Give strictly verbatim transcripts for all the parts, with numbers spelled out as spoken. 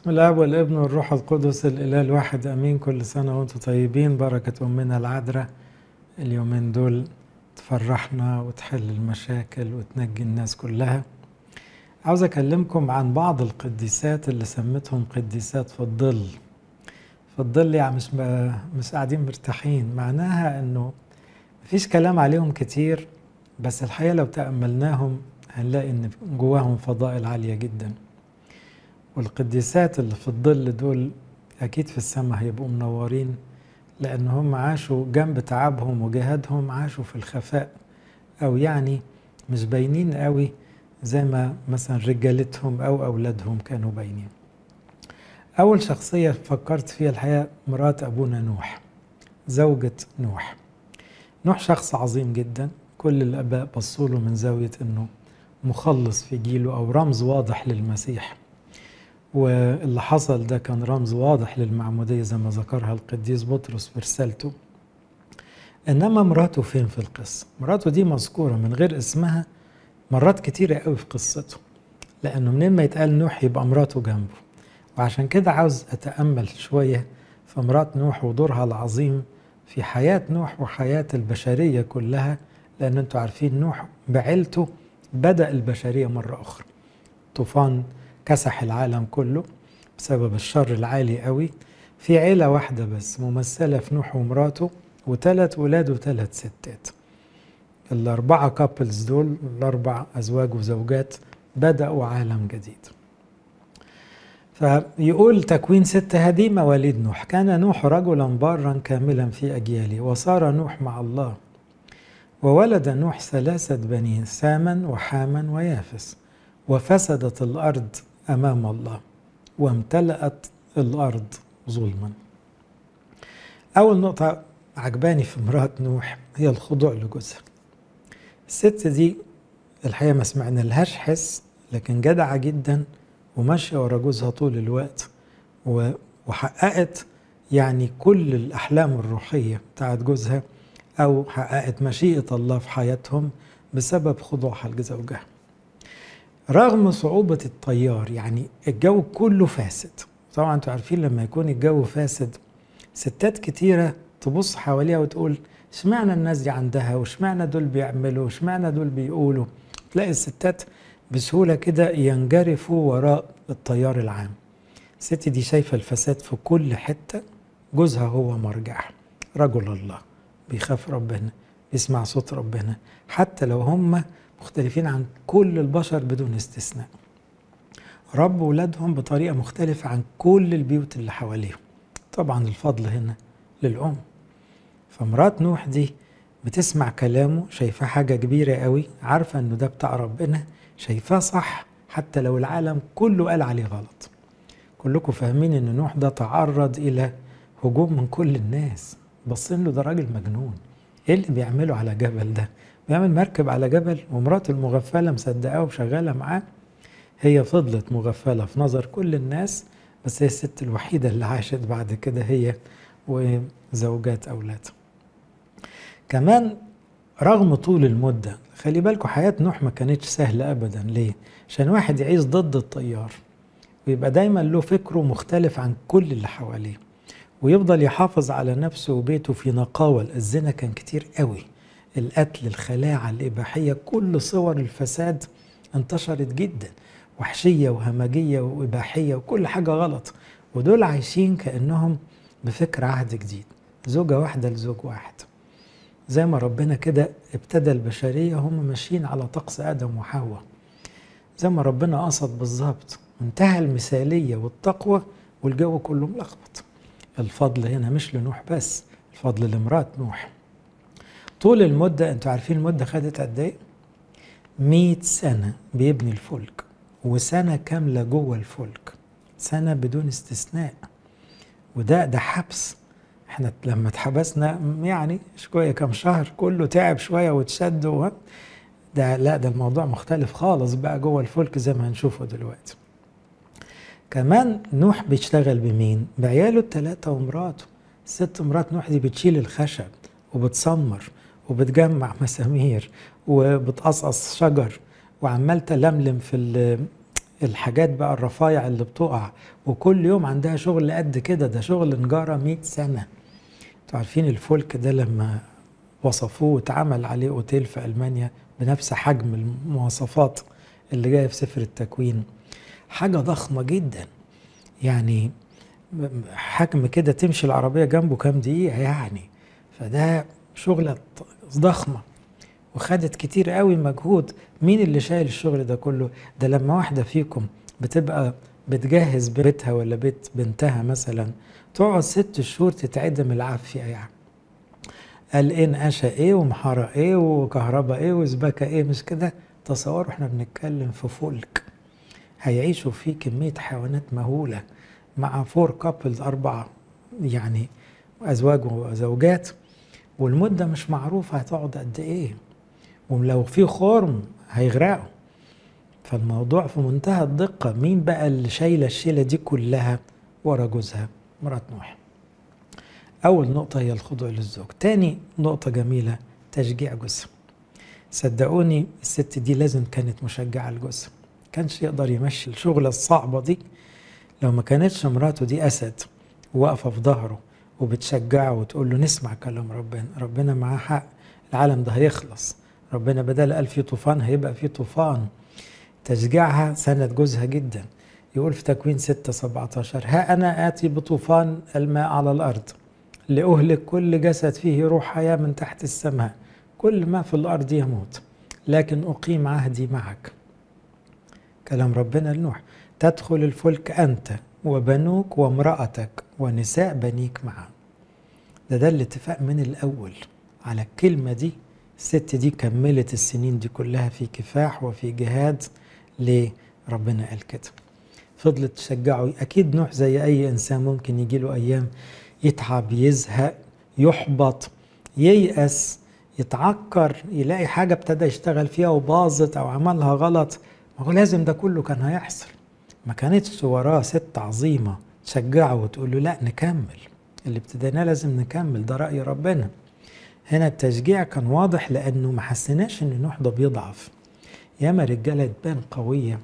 بسم الاب والابن والروح القدس الاله الواحد امين. كل سنه وانتم طيبين. بركه امنا العذراء اليومين دول تفرحنا وتحل المشاكل وتنجي الناس كلها. عاوز اكلمكم عن بعض القديسات اللي سمتهم قديسات في الظل. في الظل يعني مش مش قاعدين مرتاحين، معناها انه مفيش كلام عليهم كتير، بس الحقيقه لو تأملناهم هنلاقي ان جواهم فضائل عاليه جدا. والقديسات اللي في الظل دول أكيد في السماء هيبقوا منورين، لأن هم عاشوا جنب تعبهم وجهادهم، عاشوا في الخفاء، أو يعني مش باينين قوي زي ما مثلا رجالتهم أو أولادهم كانوا باينين. أول شخصية فكرت فيها الحقيقة مرات أبونا نوح، زوجة نوح. نوح شخص عظيم جدا، كل الآباء بصوا له من زاوية إنه مخلص في جيله أو رمز واضح للمسيح. واللي حصل ده كان رمز واضح للمعمودية زي ما ذكرها القديس بطرس في رسالته. إنما مراته فين في القصة؟ مراته دي مذكورة من غير اسمها مرات كتيرة قوي في قصته، لأنه منين ما يتقال نوح يبقى مراته جنبه. وعشان كده عاوز أتأمل شوية في مرات نوح ودورها العظيم في حياة نوح وحياة البشرية كلها، لأن أنتوا عارفين نوح بعيلته بدأ البشرية مرة أخرى. طوفان كسح العالم كله بسبب الشر العالي قوي. في عيلة واحدة بس ممثلة في نوح ومراته وثلاث ولاد وثلاث ستات. الأربعة كابلز دول، الأربع أزواج وزوجات، بدأوا عالم جديد. فيقول تكوين ستة: هذه مواليد نوح. كان نوح رجلا بارا كاملا في أجياله، وصار نوح مع الله. وولد نوح ثلاثة بنين، ساما وحاما ويافس. وفسدت الأرض أمام الله، وامتلأت الأرض ظلما. أول نقطة عجباني في مرات نوح هي الخضوع لجوزها. الست دي الحقيقة ما سمعنا لهاش حس، لكن جدعة جدا وماشية ورا جوزها طول الوقت، وحققت يعني كل الأحلام الروحية بتاعت جوزها، أو حققت مشيئة الله في حياتهم بسبب خضوعها لزوجها. رغم صعوبة التيار، يعني الجو كله فاسد. طبعا انتوا عارفين لما يكون الجو فاسد ستات كتيرة تبص حواليها وتقول اشمعنى الناس دي عندها، واشمعنى دول بيعملوا، اشمعنى دول بيقولوا. تلاقي الستات بسهولة كده ينجرفوا وراء التيار العام. الست دي شايفة الفساد في كل حتة. جوزها هو مرجعها، رجل الله، بيخاف ربنا، بيسمع صوت ربنا، حتى لو هم مختلفين عن كل البشر بدون استثناء. رب ولادهم بطريقة مختلفة عن كل البيوت اللي حواليهم. طبعا الفضل هنا للأم. فمرات نوح دي بتسمع كلامه، شايفاه حاجة كبيرة قوي، عارفة انه ده بتاع ربنا، شايفاه صح حتى لو العالم كله قال عليه غلط. كلكم فاهمين ان نوح ده تعرض الى هجوم من كل الناس، باصين له ده راجل مجنون، ايه اللي بيعمله على جبل ده؟ بيعمل مركب على جبل، ومراته المغفلة مصدقاه وشغالة معاه. هي فضلت مغفلة في نظر كل الناس، بس هي الست الوحيدة اللي عاشت بعد كده، هي وزوجات أولادها. كمان رغم طول المدة، خلي بالكم حياة نوح ما كانتش سهلة أبدا. ليه؟ عشان واحد يعيش ضد التيار ويبقى دايما له فكره مختلف عن كل اللي حواليه، ويفضل يحافظ على نفسه وبيته في نقاوة. الزنا كان كتير قوي، القتل، الخلاعة، الإباحية، كل صور الفساد انتشرت جدا، وحشية وهمجية وإباحية وكل حاجة غلط. ودول عايشين كأنهم بفكر عهد جديد، زوجة واحدة لزوج واحد. زي ما ربنا كده ابتدى البشرية هم ماشيين على طقس آدم وحواء، زي ما ربنا قصد بالظبط. انتهى المثالية والتقوى والجو كله ملخبط. الفضل هنا مش لنوح بس، الفضل لمرات نوح. طول المدة، انتوا عارفين المدة خدت قد ايه؟ مئة سنة بيبني الفلك، وسنة كاملة جوه الفلك، سنة بدون استثناء. وده ده حبس. احنا لما اتحبسنا يعني شوية كام شهر كله تعب شوية وتشد و... ده لا، ده الموضوع مختلف خالص بقى جوه الفلك زي ما هنشوفه دلوقتي. كمان نوح بيشتغل بمين؟ بعياله التلاتة ومراته. ست مرات نوح دي بتشيل الخشب وبتسمر وبتجمع مسامير وبتقصقص شجر، وعمال تلملم في الحاجات بقى الرفايع اللي بتقع، وكل يوم عندها شغل قد كده، ده شغل نجارة مئة سنة. انتوا عارفين الفولك ده لما وصفوه واتعمل عليه اوتيل في ألمانيا بنفس حجم المواصفات اللي جايه في سفر التكوين، حاجة ضخمة جدا، يعني حجم كده تمشي العربية جنبه كام دقيقة يعني، فده شغلة ضخمة وخدت كتير قوي مجهود. مين اللي شايل الشغل ده كله؟ ده لما واحدة فيكم بتبقى بتجهز بيتها ولا بيت بنتها مثلا، تقعد ست شهور تتعدم العافية يعني، قلقين قشا ايه ومحارة ايه وكهرباء ايه وسباكة ايه، مش كده؟ تصوروا احنا بنتكلم في فولك هيعيشوا فيه كمية حيوانات مهولة مع فور كابلز، أربعة يعني أزواج وزوجات، والمدة مش معروفة هتقعد قد إيه، ولو في خرم هيغرقوا. فالموضوع في منتهى الدقة. مين بقى اللي شايلة الشيلة دي كلها ورا جوزها؟ مرات نوح. أول نقطة هي الخضوع للزوج. تاني نقطة جميلة، تشجيع جوزها. صدقوني الست دي لازم كانت مشجعة لجوزها، كانش يقدر يمشي الشغلة الصعبة دي لو ما كانتش مراته دي أسد واقفة في ظهره وبتشجعه وتقول له نسمع كلام ربنا، ربنا معاه حق، العالم ده هيخلص، ربنا بدل قال فيه طوفان هيبقى فيه طوفان. تشجيعها سند جوزها جدا. يقول في تكوين ستة سبعتاشر: ها أنا آتي بطوفان الماء على الأرض لأهلك كل جسد فيه روح حياة من تحت السماء، كل ما في الأرض يموت، لكن أقيم عهدي معك. كلام ربنا لنوح: تدخل الفلك أنت وبنوك وامرأتك ونساء بنيك معا. ده ده الاتفاق من الأول على الكلمة دي. الست دي كملت السنين دي كلها في كفاح وفي جهاد. ليه ربنا قال كده؟ فضلت تشجعه. أكيد نوح زي أي إنسان ممكن يجيله أيام يتعب، يزهق، يحبط، ييأس، يتعكر، يلاقي حاجة ابتدى يشتغل فيها وباظت أو عملها غلط. ما هو لازم ده كله كان هيحصل. ما كانتش وراه ست عظيمة تشجعه وتقول له لا نكمل اللي ابتديناه، لازم نكمل، ده رأي ربنا. هنا التشجيع كان واضح، لأنه ما حسيناش إن نوح ده بيضعف. ياما رجالة تبان قوية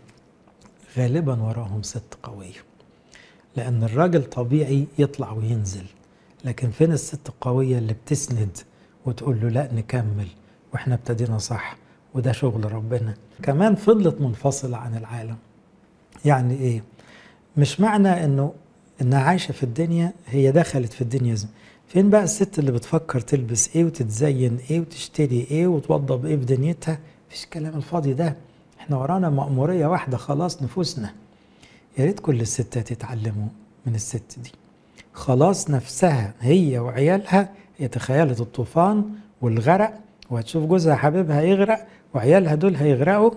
غالبا وراهم ست قوية، لأن الراجل طبيعي يطلع وينزل، لكن فين الست القوية اللي بتسند وتقول له لا نكمل وإحنا ابتدينا صح وده شغل ربنا. كمان فضلت منفصلة عن العالم. يعني ايه؟ مش معنى انه انها عايشه في الدنيا هي دخلت في الدنيا زي. فين بقى الست اللي بتفكر تلبس ايه وتتزين ايه وتشتري ايه وتوضب ايه في دنيتها؟ مفيش كلام الفاضي ده، احنا ورانا مأموريه واحده خلاص، نفوسنا. يا ريت كل الستات يتعلموا من الست دي. خلاص نفسها هي وعيالها، هي تخيلت الطوفان والغرق وهتشوف جوزها حبيبها يغرق وعيالها دول هيغرقوا،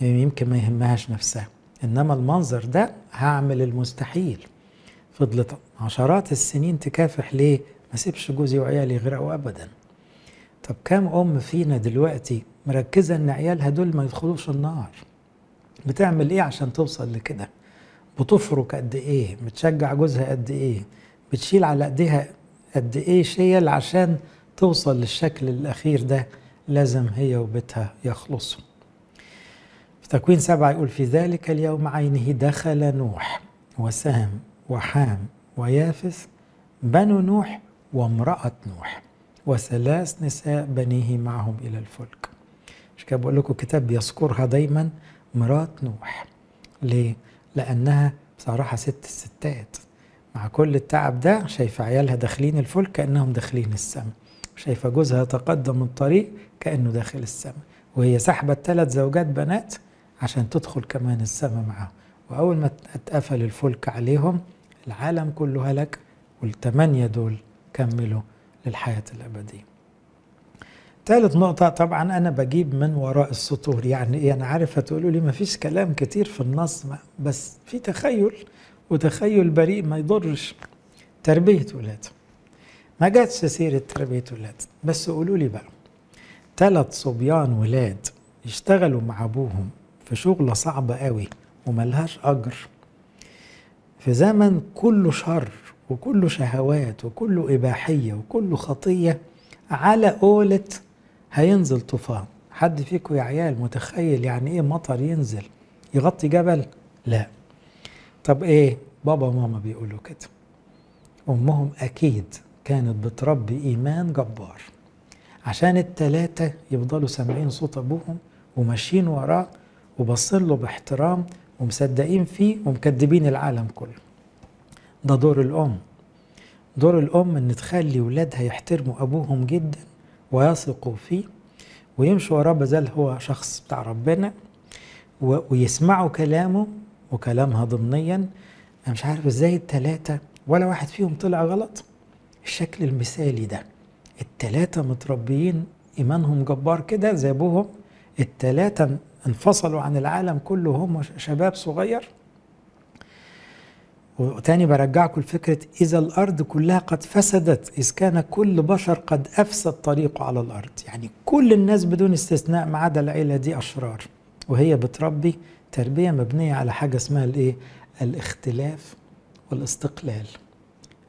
يمكن ما يهمهاش نفسها، إنما المنظر ده هعمل المستحيل. فضلت عشرات السنين تكافح. ليه؟ ما سيبش جوزي وعيالي يغرقوا أبدا. طب كام أم فينا دلوقتي مركزة إن عيالها دول ما يدخلوش النار؟ بتعمل إيه عشان توصل لكده؟ بتفرك قد إيه؟ بتشجع جوزها قد إيه؟ بتشيل على إيديها قد إيه شيل عشان توصل للشكل الأخير ده؟ لازم هي وبيتها يخلصوا. تكوين سبعة يقول: في ذلك اليوم عينه دخل نوح وسام وحام ويافث بنو نوح وامرأة نوح وثلاث نساء بنيه معهم إلى الفلك. مش كده بقول لكم الكتاب بيذكرها دايما مرات نوح؟ ليه؟ لأنها بصراحة ست الستات، مع كل التعب ده شايفة عيالها داخلين الفلك كأنهم داخلين السماء، شايفة جوزها يتقدم الطريق كأنه داخل السماء، وهي سحبة ثلاث زوجات بنات عشان تدخل كمان السماء معاهم. وأول ما اتقفل الفلك عليهم العالم كله هلك، والثمانية دول كملوا للحياة الأبدية. ثالث نقطة، طبعا أنا بجيب من وراء السطور. يعني إيه؟ أنا عارف هتقولوا لي مفيش كلام كتير في النص، بس في تخيل، وتخيل بريء ما يضرش. تربية ولاد، ما جاتش سيرة تربية ولاد، بس قولوا لي بقى ثلاث صبيان ولاد يشتغلوا مع أبوهم في شغلة صعبة قوي وملهاش أجر، في زمن كله شر وكله شهوات وكله إباحية وكله خطية، على قولة هينزل طوفان. حد فيكم يا عيال متخيل يعني إيه مطر ينزل؟ يغطي جبل؟ لا. طب ايه؟ بابا وماما بيقولوا كده. امهم اكيد كانت بتربي ايمان جبار عشان التلاتة يفضلوا سامعين صوت ابوهم وماشيين وراه وبصين له باحترام ومصدقين فيه ومكدبين العالم كله. ده دور الام. دور الام ان تخلي ولادها يحترموا ابوهم جدا ويثقوا فيه ويمشوا وراه بدل هو شخص بتاع ربنا، ويسمعوا كلامه وكلامها ضمنيا. انا مش عارف ازاي التلاتة ولا واحد فيهم طلع غلط. الشكل المثالي ده، التلاتة متربيين ايمانهم جبار كده زي ابوهم، التلاتة انفصلوا عن العالم كله وهم شباب صغير. وتاني برجعكم لفكرة إذا الأرض كلها قد فسدت إذ كان كل بشر قد أفسد طريقه على الأرض، يعني كل الناس بدون استثناء ما عدا العيلة دي أشرار، وهي بتربي تربية مبنية على حاجة اسمها الإيه؟ الاختلاف والاستقلال.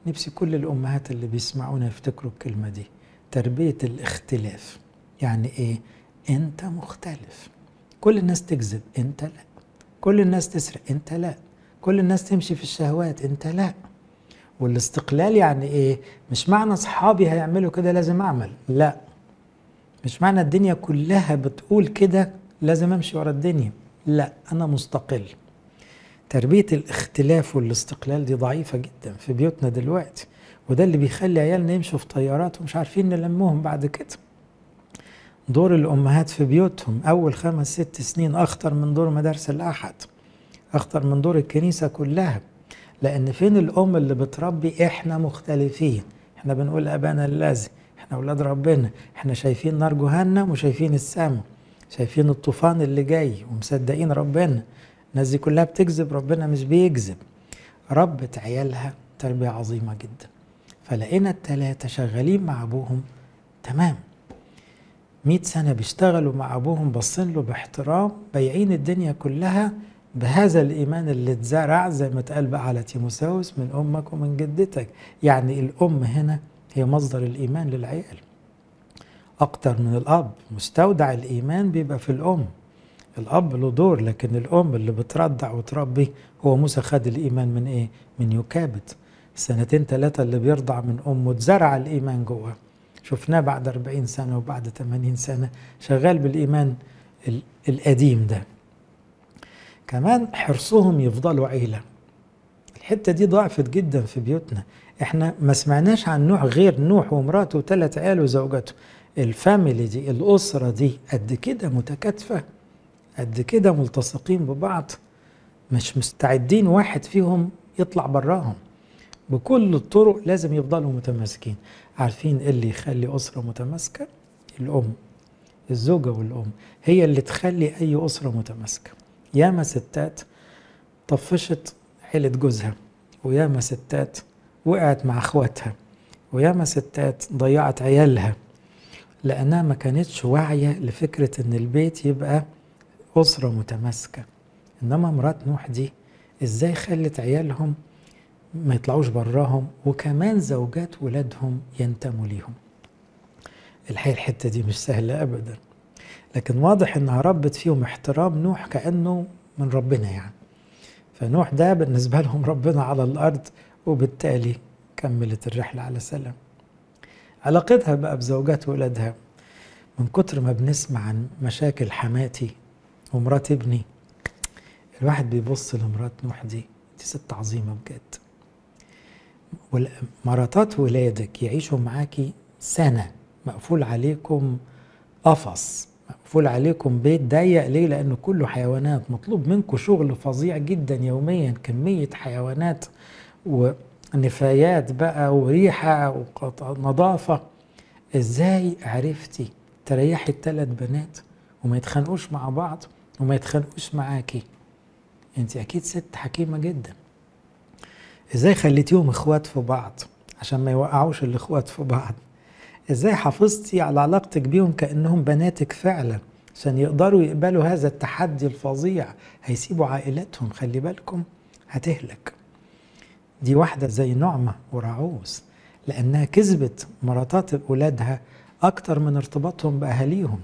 نفسي كل الأمهات اللي بيسمعونا يفتكروا الكلمة دي، تربية الاختلاف. يعني إيه؟ أنت مختلف. كل الناس تكذب، أنت لا. كل الناس تسرق، أنت لا. كل الناس تمشي في الشهوات، أنت لا. والاستقلال يعني إيه؟ مش معنى أصحابي هيعملوا كده لازم أعمل، لا. مش معنى الدنيا كلها بتقول كده لازم أمشي ورا الدنيا، لا، أنا مستقل. تربية الاختلاف والاستقلال دي ضعيفة جدا في بيوتنا دلوقتي، وده اللي بيخلي عيالنا يمشوا في طيارات ومش عارفين نلمهم بعد كده. دور الأمهات في بيوتهم أول خمس ست سنين أخطر من دور مدارس الأحد، أخطر من دور الكنيسة كلها. لأن فين الأم اللي بتربي إحنا مختلفين، إحنا بنقول أبانا الذي، إحنا أولاد ربنا، إحنا شايفين نار جهنم وشايفين السماء، شايفين الطوفان اللي جاي ومصدقين ربنا. الناس دي كلها بتكذب، ربنا مش بيكذب. ربت عيالها تربية عظيمة جدا. فلقينا التلاتة شغالين مع أبوهم تمام، مئة سنة بيشتغلوا مع أبوهم باصين له باحترام، بايعين الدنيا كلها بهذا الإيمان اللي اتزرع زي ما اتقال بقى على تيموثاوس من أمك ومن جدتك. يعني الأم هنا هي مصدر الإيمان للعيال أكتر من الأب. مستودع الإيمان بيبقى في الأم. الأب له دور، لكن الأم اللي بتردع وتربي. هو موسى خد الإيمان من إيه؟ من يوكابت. السنتين ثلاثة اللي بيرضع من أمه اتزرع الإيمان جوه. شفناه بعد أربعين سنة وبعد ثمانين سنة شغال بالإيمان القديم ده. كمان حرصهم يفضلوا عيلة. الحتة دي ضعفت جدا في بيوتنا. احنا ما سمعناش عن نوح غير نوح ومراته وثلاث عيال وزوجته. الفاميلي دي، الأسرة دي قد كده متكاتفة، قد كده ملتصقين ببعض، مش مستعدين واحد فيهم يطلع براهم. بكل الطرق لازم يفضلوا متماسكين. عارفين ايه اللي يخلي أسرة متماسكة؟ الأم، الزوجة والأم هي اللي تخلي أي أسرة متماسكة. ياما ستات طفشت عيلة جوزها، وياما ستات وقعت مع اخواتها، وياما ستات ضيعت عيالها، لأنها ما كانتش واعية لفكرة إن البيت يبقى أسرة متماسكة. إنما مرات نوح دي إزاي خلت عيالهم ما يطلعوش براهم، وكمان زوجات ولادهم ينتموا ليهم. الحقيقة الحتة دي مش سهلة أبدا، لكن واضح إنها ربت فيهم احترام نوح كأنه من ربنا يعني. فنوح ده بالنسبة لهم ربنا على الأرض، وبالتالي كملت الرحلة على سلام. علاقتها بقى بزوجات ولادها، من كتر ما بنسمع عن مشاكل حماتي ومرات ابني، الواحد بيبص لمرات نوح دي، دي ست عظيمة بجد. مراتات ولادك يعيشوا معاكي سنة مقفول عليكم قفص، مقفول عليكم بيت ضيق. ليه؟ لأنه كله حيوانات. مطلوب منكم شغل فظيع جدا يوميا، كمية حيوانات ونفايات بقى وريحة ونظافة. ازاي عرفتي تريحي الثلاث بنات وما يتخانقوش مع بعض وما يتخانقوش معاكي؟ انت اكيد ست حكيمة جدا. ازاي خليتيهم اخوات في بعض عشان ما يوقعوش الاخوات في بعض؟ ازاي حافظتي على علاقتك بيهم كأنهم بناتك فعلا عشان يقدروا يقبلوا هذا التحدي الفظيع؟ هيسيبوا عائلتهم، خلي بالكم هتهلك. دي واحدة زي نعمة وراعوز، لأنها كذبت مراتات أولادها أكتر من ارتباطهم بأهاليهم.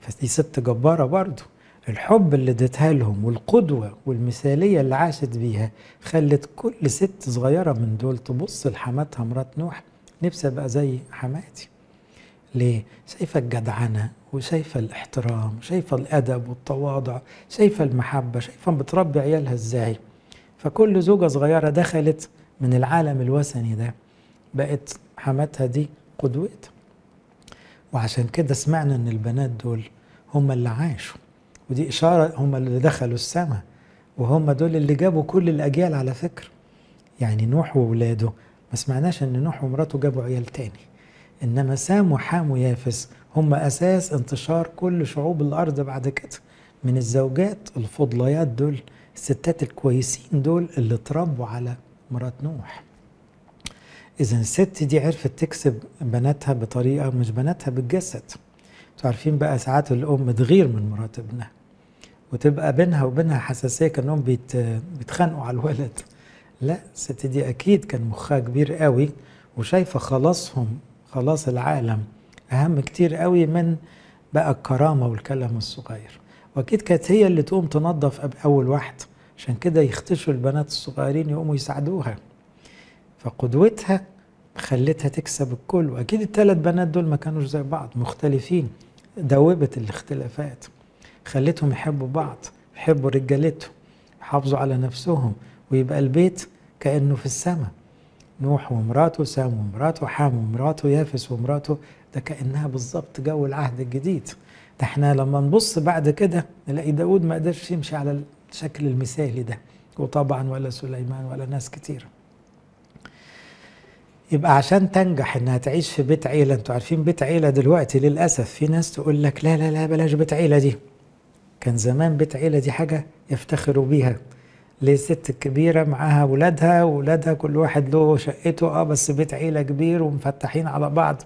فدي ست جبارة برضو. الحب اللي اديتها لهم والقدوه والمثاليه اللي عاشت بيها خلت كل ست صغيره من دول تبص لحماتها مرات نوح، نفسي ابقى زي حماتي. ليه؟ شايفه الجدعنه وشايفه الاحترام وشايفه الادب والتواضع، شايفه المحبه، شايفه بتربي عيالها ازاي. فكل زوجه صغيره دخلت من العالم الوثني ده بقت حماتها دي قدوتها. وعشان كده سمعنا ان البنات دول هم اللي عاشوا، ودي إشارة، هم اللي دخلوا السماء، وهم دول اللي جابوا كل الأجيال على فكرة. يعني نوح وولاده ما سمعناش إن نوح ومراته جابوا عيال تاني، إنما سام وحام ويافس هم أساس انتشار كل شعوب الأرض بعد كده، من الزوجات الفضليات دول، الستات الكويسين دول اللي اتربوا على مرات نوح. إذا الست دي عرفت تكسب بناتها بطريقة، مش بناتها بالجسد. انتوا عارفين بقى ساعات الأم تغير من مرات ابنها، وتبقى بينها وبينها حساسيه كانهم بيت بيتخانقوا على الولد. لا، الست دي اكيد كان مخها كبير قوي وشايفه خلاصهم، خلاص العالم اهم كتير قوي من بقى الكرامه والكلام الصغير. واكيد كانت هي اللي تقوم تنظف اول واحده، عشان كده يختشوا البنات الصغيرين يقوموا يساعدوها. فقدوتها خلتها تكسب الكل. واكيد الثلاث بنات دول ما كانوش زي بعض، مختلفين، دوبت الاختلافات، خلتهم يحبوا بعض، يحبوا رجالتهم، يحافظوا على نفسهم، ويبقى البيت كأنه في السماء. نوح ومراته، سام ومراته، حام ومراته، يافس ومراته، ده كأنها بالظبط جو العهد الجديد. ده احنا لما نبص بعد كده نلاقي داود ما قدرش يمشي على الشكل المثالي ده، وطبعا ولا سليمان ولا ناس كتير. يبقى عشان تنجح انها تعيش في بيت عيله، انتوا عارفين بيت عيله دلوقتي للاسف في ناس تقول لك لا لا لا بلاش بيت عيله دي. كان زمان بيت عيلة دي حاجة يفتخروا بيها، ليه؟ ست كبيرة معاها ولادها، وولادها كل واحد له شقته، اه بس بيت عيلة كبير ومفتحين على بعض.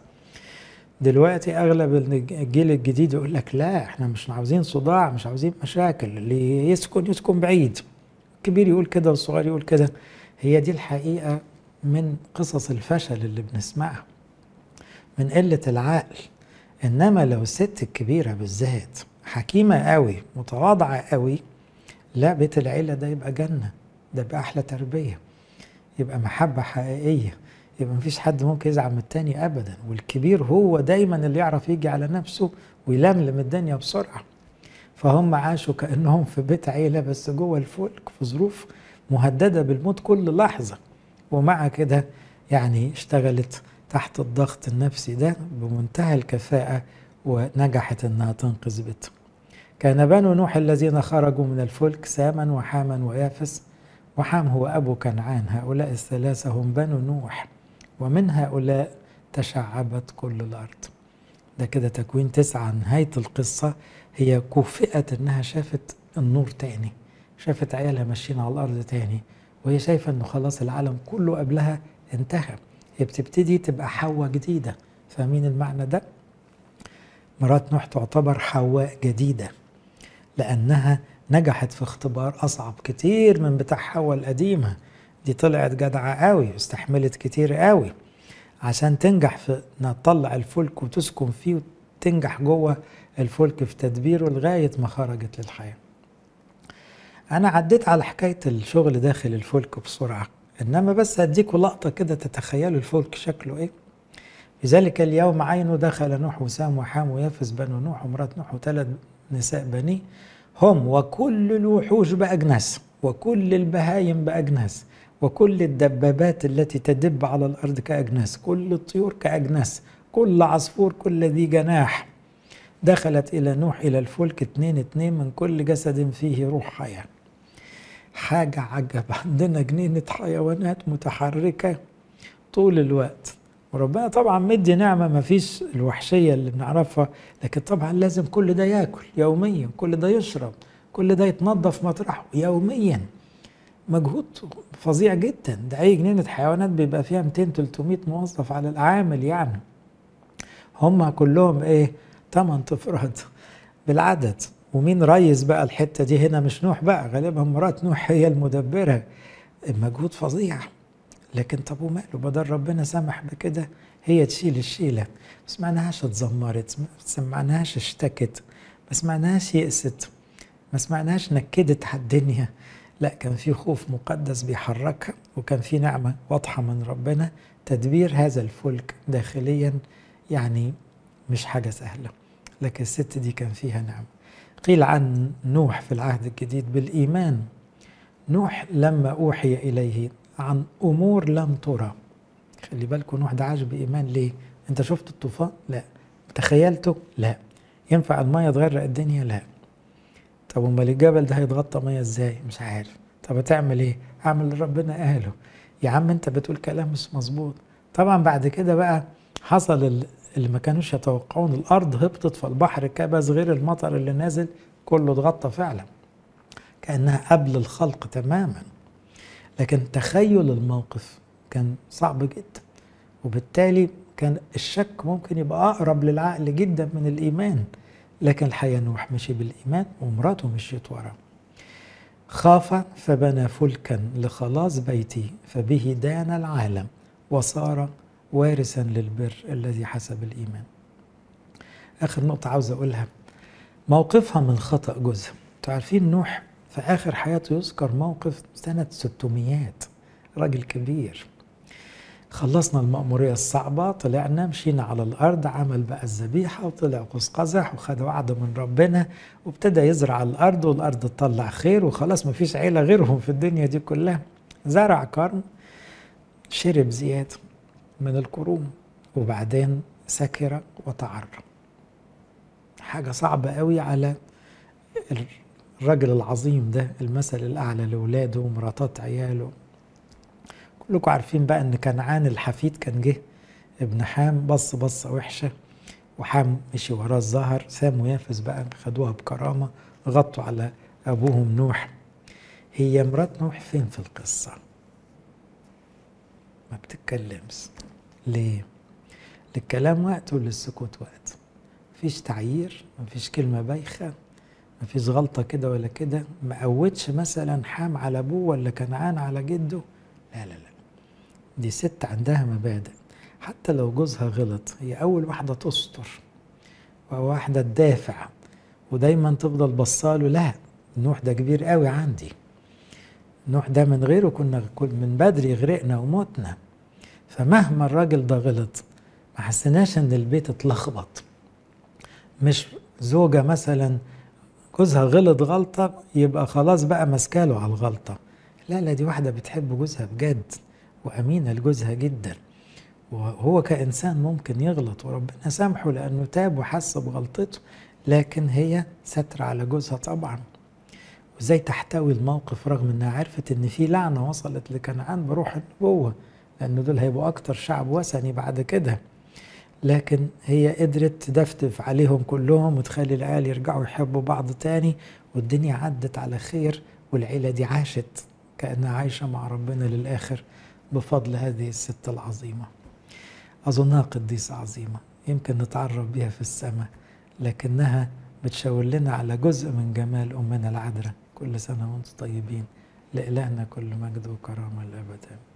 دلوقتي اغلب الجيل الجديد يقول لك لا احنا مش عاوزين صداع، مش عاوزين مشاكل، اللي يسكن يسكن بعيد. الكبير يقول كده والصغير يقول كده. هي دي الحقيقة من قصص الفشل اللي بنسمعها، من قلة العقل. انما لو الست الكبيرة بالذات حكيمة قوي، متواضعة قوي، لا بيت العيلة ده يبقى جنة، ده يبقى أحلى تربية، يبقى محبة حقيقية، يبقى مفيش حد ممكن يزعل من التاني أبدا. والكبير هو دايما اللي يعرف يجي على نفسه ويلملم الدنيا بسرعة. فهم عاشوا كأنهم في بيت عيلة بس جوه الفلك، في ظروف مهددة بالموت كل لحظة، ومع كده يعني اشتغلت تحت الضغط النفسي ده بمنتهى الكفاءة، ونجحت انها تنقذ بيتها. كان بنو نوح الذين خرجوا من الفلك ساما وحاما ويافس. وحام هو ابو كنعان. هؤلاء الثلاثه هم بنو نوح، ومن هؤلاء تشعبت كل الارض. ده كده تكوين تسعه. نهايه القصه هي كفئت انها شافت النور تاني، شافت عيالها ماشيين على الارض تاني، وهي شايفه انه خلاص العالم كله قبلها انتهى. هي بتبتدي تبقى حواء جديده. فاهمين المعنى ده؟ مرات نوح تعتبر حواء جديدة، لأنها نجحت في اختبار أصعب كتير من بتاع حواء القديمة. دي طلعت جدعة قوي، استحملت كتير قوي عشان تنجح في انها تطلع الفلك وتسكن فيه، وتنجح جوه الفلك في تدبيره لغاية ما خرجت للحياة. أنا عديت على حكاية الشغل داخل الفلك بسرعة، إنما بس هديكوا لقطة كده تتخيلوا الفلك شكله إيه. في ذلك اليوم عينه دخل نوح وسام وحام ويافس بنو نوح ومرات نوح وثلاث نساء بنيه، هم وكل الوحوش بأجناس، وكل البهايم بأجناس، وكل الدبابات التي تدب على الأرض كأجناس، كل الطيور كأجناس، كل عصفور، كل ذي جناح. دخلت إلى نوح إلى الفلك اتنين اتنين من كل جسد فيه روح حياة. حاجة عجب، عندنا جنينة حيوانات متحركة طول الوقت. وربنا طبعا مدي نعمه ما فيش الوحشيه اللي بنعرفها، لكن طبعا لازم كل ده ياكل يوميا، كل ده يشرب، كل ده يتنظف مطرحه يوميا. مجهود فظيع جدا. ده اي جنينه حيوانات بيبقى فيها مئتين تلتمية موظف على العامل، يعني هم كلهم ايه؟ تمن افراد بالعدد. ومين ريس بقى الحته دي هنا؟ مش نوح بقى، غالبا مرات نوح هي المدبره. المجهود فظيع، لكن طب وماله؟ بدل ربنا سمح بكده هي تشيل الشيله. ما سمعناهاش اتذمرت، ما سمعناهاش اشتكت، ما سمعناهاش يئست، ما سمعناش نكدت هالدنيا، لا كان في خوف مقدس بيحركها، وكان في نعمة واضحة من ربنا. تدبير هذا الفلك داخليا يعني مش حاجة سهلة، لكن الست دي كان فيها نعمة. قيل عن نوح في العهد الجديد بالإيمان، نوح لما أوحي إليه عن أمور لم ترى. خلي بالكم نوح ده عاش بإيمان. ليه؟ أنت شفت الطوفان؟ لا. تخيلته؟ لا. ينفع المية تغرق الدنيا؟ لا. طب امال الجبل ده هيتغطى ميه ازاي؟ مش عارف. طب هتعمل ايه؟ اعمل اللي ربنا قاله. يا عم انت بتقول كلام مش مظبوط. طبعا بعد كده بقى حصل اللي ما كانوش يتوقعون، الارض هبطت فالبحر كبس غير المطر اللي نازل كله اتغطى فعلا، كانها قبل الخلق تماما. لكن تخيل الموقف كان صعب جدا، وبالتالي كان الشك ممكن يبقى اقرب للعقل جدا من الايمان. لكن الحقيقة نوح مشي بالإيمان ومراته مشيت وراه. خاف فبنى فلكا لخلاص بيتي فبه دان العالم وصار وارثا للبر الذي حسب الإيمان. آخر نقطة عاوز أقولها، موقفها من خطأ جوزها. أنتوا عارفين نوح في آخر حياته يذكر موقف سنة ستمائة، راجل كبير. خلصنا المأمورية الصعبة، طلعنا مشينا على الأرض، عمل بقى الذبيحة وطلع قوسقزح وخد وعد من ربنا وابتدى يزرع الأرض، والأرض تطلع خير وخلاص مفيش عيلة غيرهم في الدنيا دي كلها. زرع قرن، شرب زيادة من القروم، وبعدين سكر وتعرى. حاجة صعبة قوي على الرجل العظيم ده، المثل الأعلى لأولاده ومراتات عياله. كلكم عارفين بقى ان كنعان الحفيد كان جه ابن حام، بص بصه وحشه، وحام مشي وراه الزهر. سام ويافس بقى خدوها بكرامه، غطوا على ابوهم نوح. هي مرات نوح فين في القصه؟ ما بتتكلمش. ليه؟ للكلام وقت وللسكوت وقت. مفيش تعيير، مفيش كلمه بايخه، مفيش غلطه كده ولا كده. ما قوتش مثلا حام على ابوه ولا كنعان على جده، لا لا لا. دي ست عندها مبادئ، حتى لو جوزها غلط هي أول واحدة تستر وواحدة تدافع ودايما تفضل بصاله. لا، نوح ده كبير قوي عندي، نوح ده من غيره كنا من بدري غرقنا وموتنا. فمهما الراجل ده غلط ما حسناش إن البيت اتلخبط. مش زوجة مثلا جوزها غلط غلطة يبقى خلاص بقى ماسكاله على الغلطة، لا لا، دي واحدة بتحب جوزها بجد وأمينة لجوزها جدا، وهو كإنسان ممكن يغلط وربنا سامحه لأنه تاب وحس بغلطته، لكن هي ستر على جوزها طبعا. وإزاي تحتوي الموقف رغم إنها عرفت إن في لعنة وصلت لكنعان بروح النبوة، لأن دول هيبقوا أكتر شعب وثني بعد كده، لكن هي قدرت تدفدف عليهم كلهم وتخلي العيال يرجعوا يحبوا بعض تاني، والدنيا عدت على خير، والعيلة دي عاشت كأنها عايشة مع ربنا للآخر بفضل هذه الست العظيمة. أظنها قديسة عظيمة، يمكن نتعرف بها في السماء، لكنها بتشاور لنا على جزء من جمال أمنا العذراء. كل سنة وانتم طيبين. لإلهنا كل مجد وكرامة الأبد.